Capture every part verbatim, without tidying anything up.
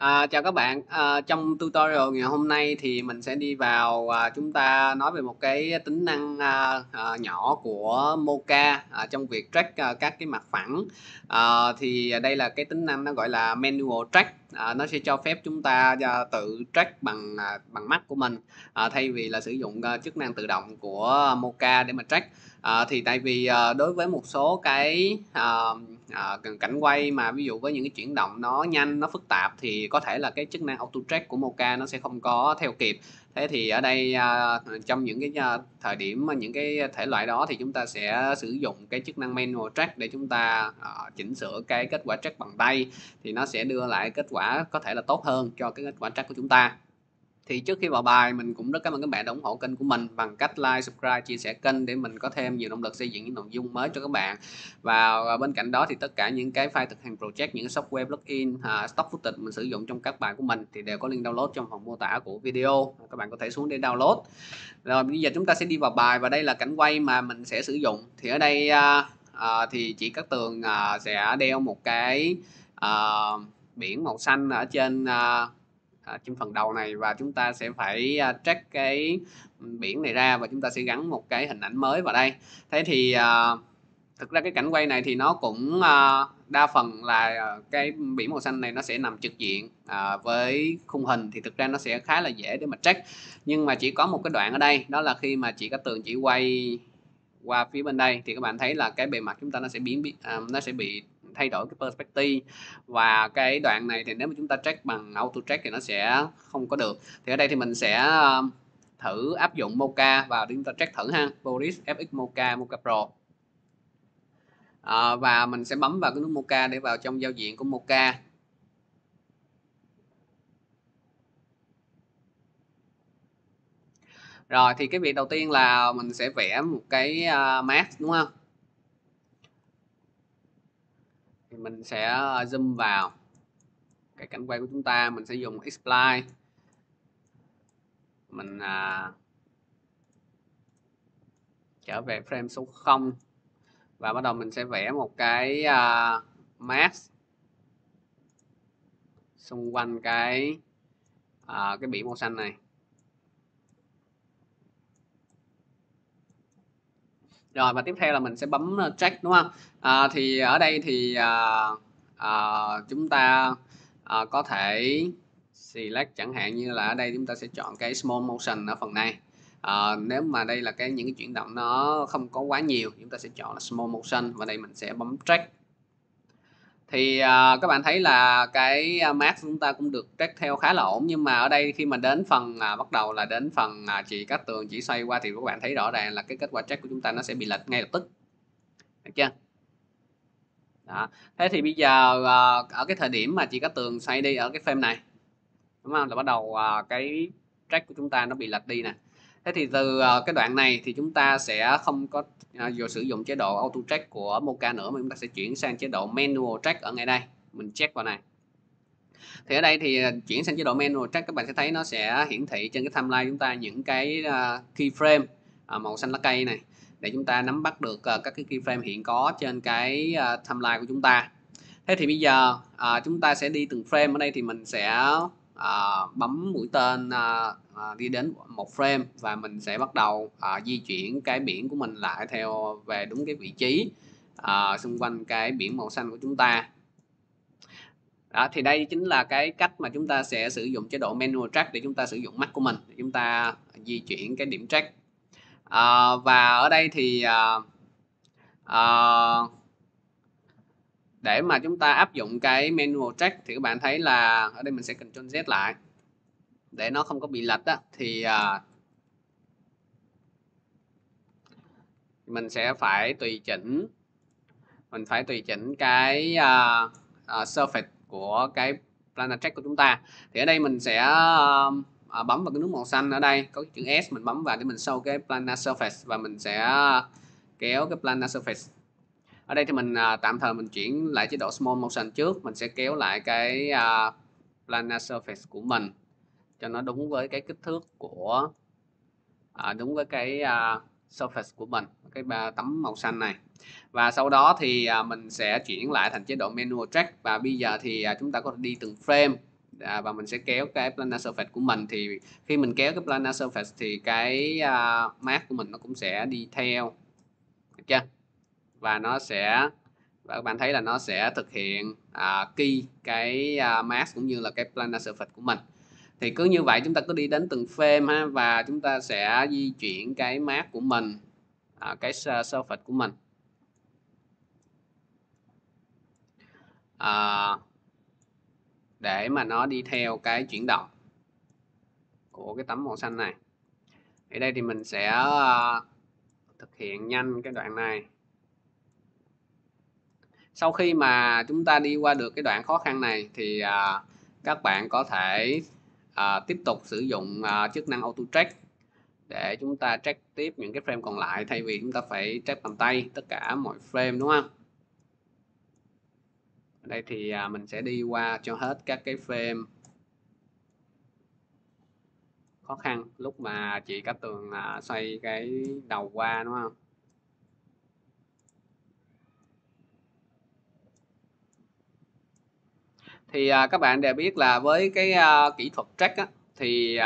À, chào các bạn, à, trong tutorial ngày hôm nay thì mình sẽ đi vào à, chúng ta nói về một cái tính năng à, à, nhỏ của Mocha à, trong việc track à, các cái mặt phẳng. à, Thì đây là cái tính năng nó gọi là manual track. À, nó sẽ cho phép chúng ta à, tự track bằng à, bằng mắt của mình à, thay vì là sử dụng à, chức năng tự động của Mocha để mà track. À, thì tại vì à, đối với một số cái à, à, cảnh quay mà ví dụ với những cái chuyển động nó nhanh, nó phức tạp thì có thể là cái chức năng auto track của Mocha nó sẽ không có theo kịp. Thế thì ở đây à, trong những cái à, thời điểm những cái thể loại đó thì chúng ta sẽ sử dụng cái chức năng manual track để chúng ta à, chỉnh sửa cái kết quả track bằng tay, thì nó sẽ đưa lại kết quả có thể là tốt hơn cho cái kết quả track của chúng ta. Thì trước khi vào bài, mình cũng rất cảm ơn các bạn đã ủng hộ kênh của mình bằng cách like, subscribe, chia sẻ kênh để mình có thêm nhiều động lực xây dựng những nội dung mới cho các bạn. Và bên cạnh đó thì tất cả những cái file thực hành project, những software plugin, uh, stock footage mình sử dụng trong các bài của mình thì đều có link download trong phần mô tả của video. Các bạn có thể xuống để download. Rồi bây giờ chúng ta sẽ đi vào bài, và đây là cảnh quay mà mình sẽ sử dụng. Thì ở đây uh, uh, thì chị Cát Tường uh, sẽ đeo một cái uh, biển màu xanh ở trên uh, À, trên phần đầu này, và chúng ta sẽ phải à, track cái biển này ra và chúng ta sẽ gắn một cái hình ảnh mới vào đây. Thế thì à, thực ra cái cảnh quay này thì nó cũng à, đa phần là cái biển màu xanh này nó sẽ nằm trực diện à, với khung hình, thì thực ra nó sẽ khá là dễ để mà track. Nhưng mà chỉ có một cái đoạn ở đây, đó là khi mà chị Cát Tường chỉ quay qua phía bên đây thì các bạn thấy là cái bề mặt chúng ta nó sẽ biến à, nó sẽ bị thay đổi cái perspective, và cái đoạn này thì nếu mà chúng ta track bằng auto track thì nó sẽ không có được. Thì ở đây thì mình sẽ thử áp dụng Mocha vào để chúng ta track thử ha. Boris ép ích Mocha, Mocha Pro. À, và mình sẽ bấm vào cái nút Mocha để vào trong giao diện của Mocha. Rồi thì cái việc đầu tiên là mình sẽ vẽ một cái uh, mask, đúng không? Thì mình sẽ zoom vào cái cảnh quay của chúng ta, mình sẽ dùng X-play, mình à, trở về frame số không và bắt đầu mình sẽ vẽ một cái à, mask xung quanh cái à, cái biển màu xanh này. Rồi và tiếp theo là mình sẽ bấm track, đúng không? À, thì ở đây thì à, à, chúng ta à, có thể select, chẳng hạn như là ở đây chúng ta sẽ chọn cái small motion ở phần này. À, nếu mà đây là cái những cái chuyển động nó không có quá nhiều, chúng ta sẽ chọn là small motion và đây mình sẽ bấm track. Thì à, các bạn thấy là cái mask chúng ta cũng được track theo khá là ổn, nhưng mà ở đây khi mà đến phần à, bắt đầu là đến phần à, chị Cát Tường chỉ xoay qua thì các bạn thấy rõ ràng là cái kết quả track của chúng ta nó sẽ bị lệch ngay lập tức. Được chưa? Đó. Thế thì bây giờ à, ở cái thời điểm mà chị Cát Tường xoay đi ở cái frame này, đúng không? Là bắt đầu à, cái track của chúng ta nó bị lệch đi nè. Thế thì từ cái đoạn này thì chúng ta sẽ không có à, vừa sử dụng chế độ auto track của Mocha nữa, mà chúng ta sẽ chuyển sang chế độ manual track ở ngay đây. Mình check vào này. Thì ở đây thì chuyển sang chế độ manual track, các bạn sẽ thấy nó sẽ hiển thị trên cái timeline chúng ta những cái keyframe màu xanh lá cây này để chúng ta nắm bắt được các cái keyframe hiện có trên cái timeline của chúng ta. Thế thì bây giờ à, chúng ta sẽ đi từng frame. Ở đây thì mình sẽ À, bấm mũi tên à, à, đi đến một frame và mình sẽ bắt đầu à, di chuyển cái biển của mình lại theo về đúng cái vị trí à, xung quanh cái biển màu xanh của chúng ta. Đó, thì đây chính là cái cách mà chúng ta sẽ sử dụng chế độ manual track để chúng ta sử dụng mắt của mình để chúng ta di chuyển cái điểm track. À, và ở đây thì à, à, để mà chúng ta áp dụng cái manual track thì các bạn thấy là ở đây mình sẽ Control Z lại để nó không có bị lệch á, thì uh, mình sẽ phải tùy chỉnh mình phải tùy chỉnh cái uh, uh, surface của cái planar track của chúng ta. Thì ở đây mình sẽ uh, uh, bấm vào cái nút màu xanh ở đây có cái chữ S, mình bấm vào để mình show cái planar surface và mình sẽ kéo cái planar surface. Ở đây thì mình à, tạm thời mình chuyển lại chế độ small motion trước, mình sẽ kéo lại cái à, planar surface của mình cho nó đúng với cái kích thước của à, đúng với cái à, surface của mình, cái à, tấm màu xanh này. Và sau đó thì à, mình sẽ chuyển lại thành chế độ manual track, và bây giờ thì à, chúng ta có thể đi từng frame à, và mình sẽ kéo cái planar surface của mình. Thì khi mình kéo cái planar surface thì cái uh, mask của mình nó cũng sẽ đi theo, được chưa? Và nó sẽ, và các bạn thấy là nó sẽ thực hiện uh, key cái uh, mask cũng như là cái planar surface của mình. Thì cứ như vậy chúng ta cứ đi đến từng frame ha, và chúng ta sẽ di chuyển cái mask của mình, uh, cái surface của mình. À, để mà nó đi theo cái chuyển động của cái tấm màu xanh này. Ở đây thì mình sẽ uh, thực hiện nhanh cái đoạn này. Sau khi mà chúng ta đi qua được cái đoạn khó khăn này thì uh, các bạn có thể uh, tiếp tục sử dụng uh, chức năng auto track để chúng ta track tiếp những cái frame còn lại, thay vì chúng ta phải track bằng tay tất cả mọi frame, đúng không? Đây thì mình sẽ đi qua cho hết các cái frame khó khăn lúc mà chị Cát Tường xoay cái đầu qua, đúng không? Thì các bạn đều biết là với cái kỹ thuật track á, thì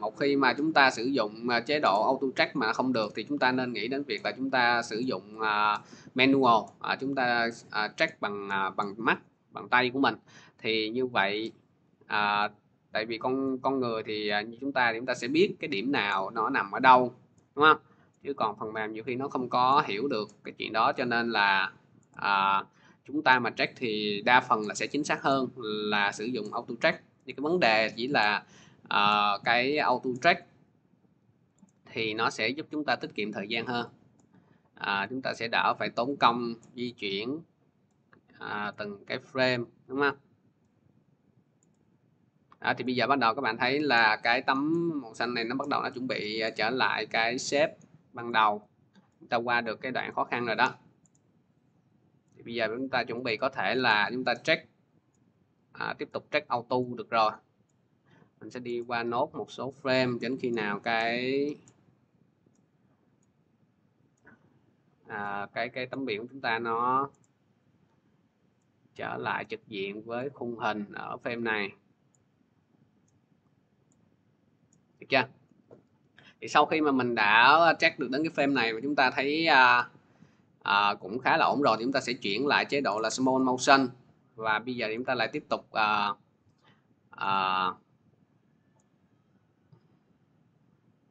một khi mà chúng ta sử dụng chế độ auto track mà không được thì chúng ta nên nghĩ đến việc là chúng ta sử dụng manual, chúng ta track bằng bằng mắt, bằng tay của mình. Thì như vậy, tại vì con con người thì như chúng ta thì chúng ta sẽ biết cái điểm nào nó nằm ở đâu, đúng không? Chứ còn phần mềm nhiều khi nó không có hiểu được cái chuyện đó, cho nên là chúng ta mà track thì đa phần là sẽ chính xác hơn là sử dụng auto track. Thì cái vấn đề chỉ là Uh, cái auto track thì nó sẽ giúp chúng ta tiết kiệm thời gian hơn, uh, chúng ta sẽ đỡ phải tốn công di chuyển uh, từng cái frame, đúng không? À, thì bây giờ bắt đầu các bạn thấy là cái tấm màu xanh này nó bắt đầu nó chuẩn bị trở lại cái shape ban đầu. Chúng ta qua được cái đoạn khó khăn rồi đó. Thì bây giờ chúng ta chuẩn bị có thể là chúng ta track, uh, tiếp tục track auto được rồi. Mình sẽ đi qua nốt một số frame đến khi nào cái à, cái cái tấm biển của chúng ta nó trở lại trực diện với khung hình ở frame này, được chưa? Thì sau khi mà mình đã check được đến cái frame này mà chúng ta thấy à, à, cũng khá là ổn rồi, thì chúng ta sẽ chuyển lại chế độ là small motion. Và bây giờ thì chúng ta lại tiếp tục à, à,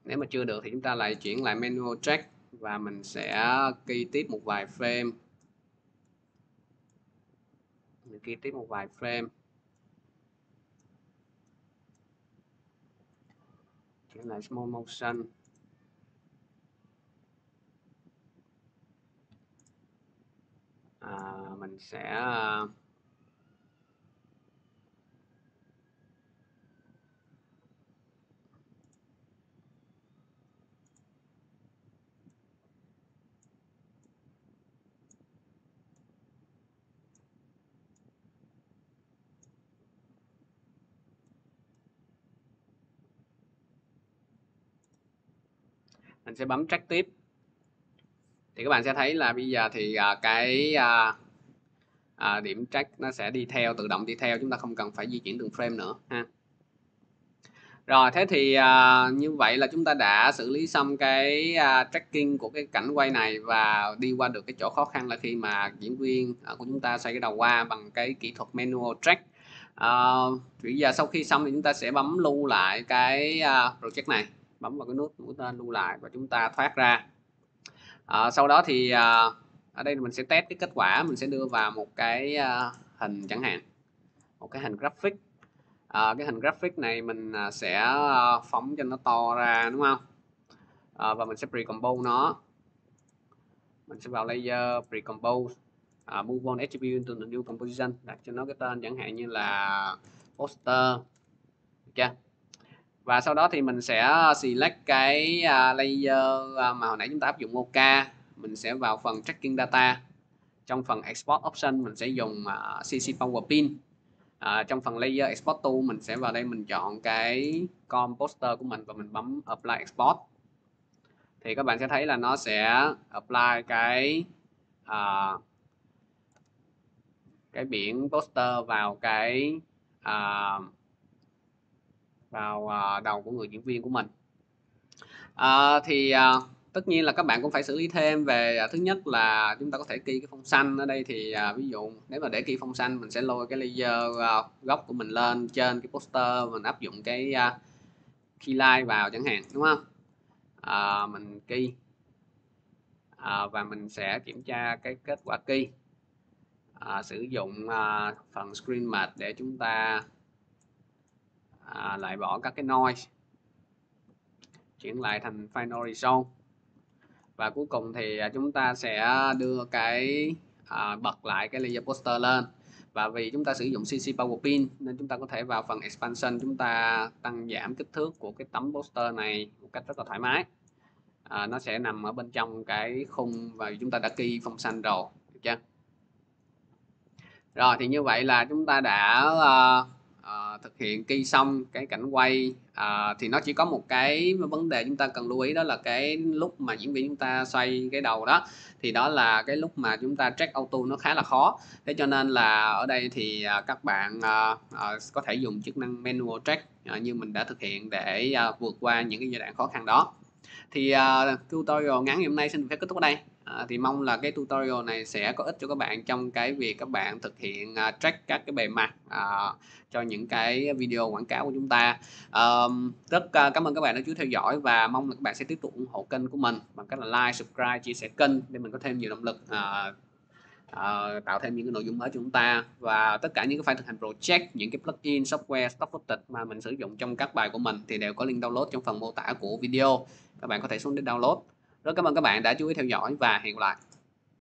nếu mà chưa được thì chúng ta lại chuyển lại manual track, và mình sẽ key tiếp một vài frame. Mình key tiếp một vài frame. Chuyển lại small motion. À, mình sẽ Mình sẽ bấm track tiếp. Thì các bạn sẽ thấy là bây giờ thì cái điểm track nó sẽ đi theo, tự động đi theo, chúng ta không cần phải di chuyển từng frame nữa ha. Rồi, thế thì như vậy là chúng ta đã xử lý xong cái tracking của cái cảnh quay này và đi qua được cái chỗ khó khăn là khi mà diễn viên của chúng ta xoay cái đầu qua bằng cái kỹ thuật manual track. Bây giờ sau khi xong thì chúng ta sẽ bấm lưu lại cái project này, bấm vào cái nút mũi tên lưu lại và chúng ta thoát ra. À, sau đó thì à, ở đây mình sẽ test cái kết quả, mình sẽ đưa vào một cái à, hình chẳng hạn, một cái hình graphic. À, cái hình graphic này mình sẽ à, phóng cho nó to ra, đúng không? À, và mình sẽ pre-compose nó. Mình sẽ vào layer pre-compose, à, move on attribute to the new composition, đặt cho nó cái tên chẳng hạn như là poster, được chưa? Và sau đó thì mình sẽ select cái layer mà hồi nãy chúng ta áp dụng Mocha. Mình sẽ vào phần tracking data. Trong phần export option mình sẽ dùng xê xê Power Pin. À, trong phần layer export to mình sẽ vào đây, mình chọn cái com poster của mình và mình bấm apply export. Thì các bạn sẽ thấy là nó sẽ apply cái uh, cái biển poster vào cái uh, vào đầu của người diễn viên của mình. À, thì à, tất nhiên là các bạn cũng phải xử lý thêm về à, thứ nhất là chúng ta có thể key cái phông xanh ở đây. Thì à, ví dụ nếu mà để key phông xanh, mình sẽ lôi cái layer à, góc của mình lên trên cái poster, mình áp dụng cái à, key line vào chẳng hạn, đúng không? À, mình key à, và mình sẽ kiểm tra cái kết quả key. À, sử dụng à, phần screen mode để chúng ta à, loại bỏ các cái noise, chuyển lại thành final result, và cuối cùng thì chúng ta sẽ đưa cái à, bật lại cái layer poster lên. Và vì chúng ta sử dụng xê xê Power Pin nên chúng ta có thể vào phần expansion, chúng ta tăng giảm kích thước của cái tấm poster này một cách rất là thoải mái. À, nó sẽ nằm ở bên trong cái khung và chúng ta đã key phông xanh rồi, được chưa? Rồi thì như vậy là chúng ta đã uh, uh, thực hiện key xong cái cảnh quay. Uh, thì nó chỉ có một cái vấn đề chúng ta cần lưu ý, đó là cái lúc mà diễn viên chúng ta xoay cái đầu đó, thì đó là cái lúc mà chúng ta track auto nó khá là khó. Thế cho nên là ở đây thì uh, các bạn uh, uh, có thể dùng chức năng manual track uh, như mình đã thực hiện để uh, vượt qua những cái giai đoạn khó khăn đó. Thì uh, tutorial ngắn ngày hôm nay xin phép kết thúc ở đây. À, thì mong là cái tutorial này sẽ có ích cho các bạn trong cái việc các bạn thực hiện uh, track các cái bề mặt uh, cho những cái video quảng cáo của chúng ta. Uh, rất uh, cảm ơn các bạn đã chú ý theo dõi, và mong là các bạn sẽ tiếp tục ủng hộ kênh của mình bằng cách là like, subscribe, chia sẻ kênh để mình có thêm nhiều động lực uh, uh, tạo thêm những cái nội dung mới cho chúng ta. Và tất cả những cái file thực hành project, những cái plugin, software, stock footage mà mình sử dụng trong các bài của mình thì đều có link download trong phần mô tả của video. Các bạn có thể xuống để download. Rất cảm ơn các bạn đã chú ý theo dõi và hẹn gặp lại.